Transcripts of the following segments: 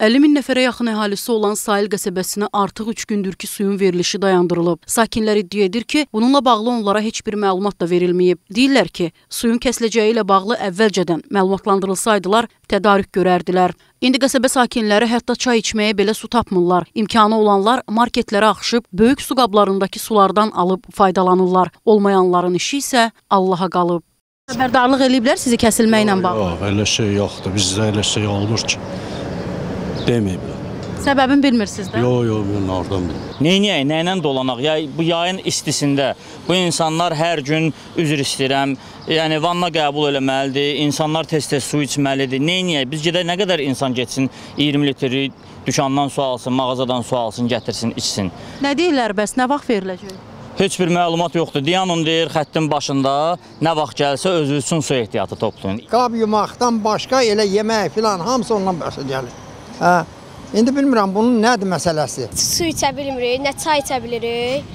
50.000 nəfərə yaxın əhalisi olan Sahil qəsəbəsinə artıq 3 gündür ki suyun verilişi dayandırılıb. Sakinlər iddia edir ki, bununla bağlı onlara heç bir məlumat da verilməyib. Deyirlər ki, suyun kəsiləcəyi ilə bağlı əvvəlcədən məlumatlandırılsaydılar, tədarük görərdilər. İndi qəsəbə sakinləri hətta çay içməyə belə su tapmırlar. İmkanı olanlar marketlərə axışıb böyük su qablarındakı sulardan alıb faydalanırlar. Olmayanların işi isə Allaha qalıb. Xəbərdarlıq eləyiblər sizi kəsilməklə bağlı? Yox, elə şey yoxdur. Bizdə elə şey olmur ki. Deməyiblər. Səbəbini bilmirsiniz də? Yox, mən oradan bilmirəm. Neyniyək, nəylə dolanaq? Ya, bu yayın istisində bu insanlar hər gün üzr istəyirəm. Yəni vanna qəbul eləməlidir, insanlar tez-tez su içməlidir. Neyniyək? Biz gedək nə qədər insan getsin, 20 litri dükandan su alsın, mağazadan su alsın, gətirsin, içsin. Nə deyirlər bəs, nə vaxt veriləcək? Heç bir məlumat yoxdur. Diyanun deyir, xəttin başında nə vaxt gəlsə özü üçün su ehtiyatı toplayın. Qab yumaqdan başqa elə yemək filan hamısı ondan başa gəlir. Hə, indi bilmirəm bunun nədir məsələsi. Su içə bilmirik, nə çay içə bilirik.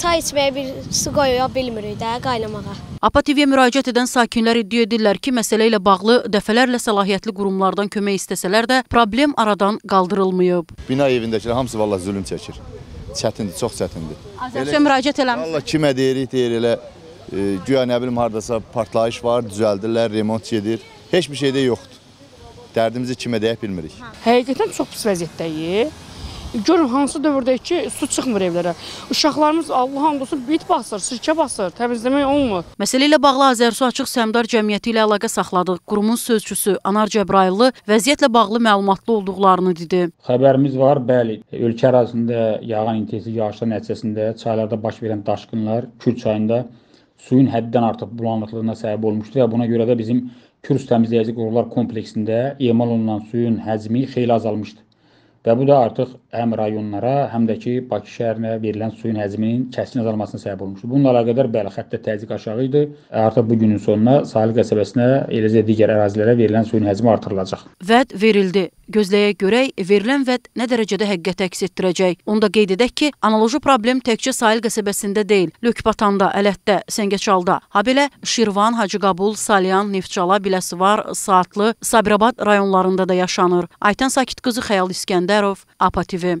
Çay içməyə bir su qoya bilmirik də qaynamağa. APA TV-yə müraciət edən sakinlər iddia edirlər ki, məsələ ilə bağlı dəfələrlə səlahiyyətli qurumlardan kömək istəsələr də problem aradan qaldırılmayıb. Bina evindəkilə hamısı vallahi zülüm çəkir. Çətindir, çox çətindir. Azərsu'ya müraciət eləmişsiniz. Vallahi kimə deyir elə, güya nə bilim haradasa partlayış var, düzəldirlər, remont gedir. Heç bir şey də yoxdur. Dərdimizi kimə deyək bilmirik. Həqiqətən çox pis vəziyyətdəyik. Görün hansı dövrdə ki, su çıxmır evlərə. Uşaqlarımız Allahın olsun bit basır, sirkə basır, təmizləmək olmur. Məsələ ilə bağlı Azərsu Açıq Səmdar Cəmiyyəti ilə əlaqə saxladı. Qurumun sözçüsü Anar Cəbrayil vəziyyətlə bağlı məlumatlı olduqlarını dedi. Xəbərimiz var, bəli. Ölkə ərazisində yağan intensiv yağışlar nəticəsində çaylarda baş verən daşqınlar Kür çayında suyun həddindən artıq bulanıqlığına səbəb olmuşdu və buna görə də bizim Kür təmizləyici qurğular kompleksində emal olunan suyun həcmi xeyli azalmışdı. Və bu da artıq həm rayonlara, həm də ki, Bakı şəhərinə verilən suyun həcminin kəskin azalmasına səbəb olmuşdur. Bununla əlaqədar bəli, xəttdə təzyiq aşağı idi. Artıq bu günün sonuna Sahil qəsəbəsinə, eləcə digər ərazilərə verilən suyun həcmi artırılacaq. Vəd verildi. Gözləyə görək, verilən vəd nə dərəcədə həqiqət əks etdirəcək? Onu da qeyd edək ki, analoji problem təkcə Sahil qəsəbəsində deyil. Lökbatanda, Ələtdə, Səngəçalda, habelə Şirvan, Hacqabul, Salyan, Neftçala, Biləsuvar, Saatlı, Sabiraba rayonlarında da yaşanır. Aytən Sakitqızı, Xəyal İskəndərov, APA TV.